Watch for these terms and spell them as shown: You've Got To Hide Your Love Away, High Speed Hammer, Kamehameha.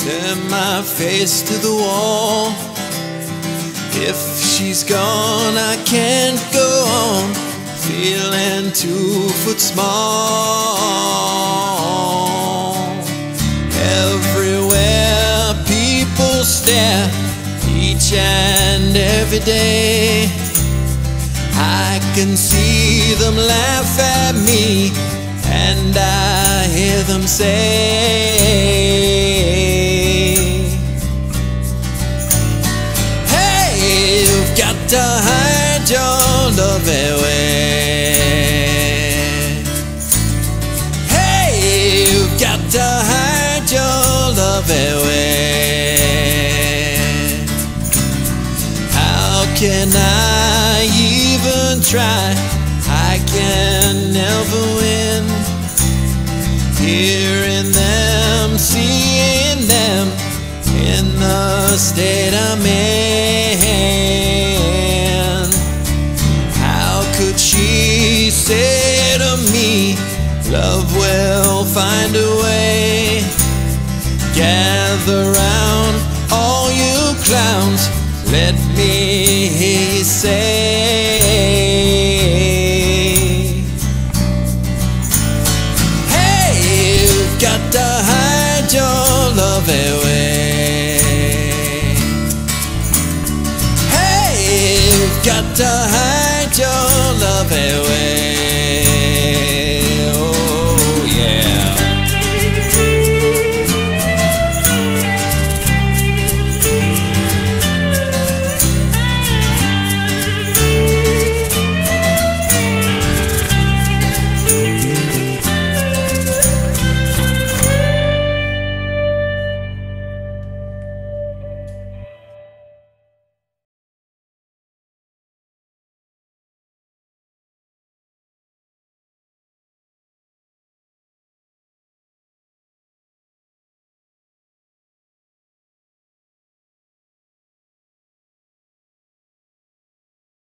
Turn my face to the wall. If she's gone, I can't go on, feeling 2 foot small. Everywhere people stare, each and every day. I can see them laugh at me, and I hear them say, hey, you've got to hide your love away. Hey, you've got to hide your love away. How can I even try? I can never win. Hearing them, seeing them, in the state I'm in. How could she say to me, love will find a way? Gather round, all you clowns, let me hear you say, got to hide your love away. Hey, you've got to hide your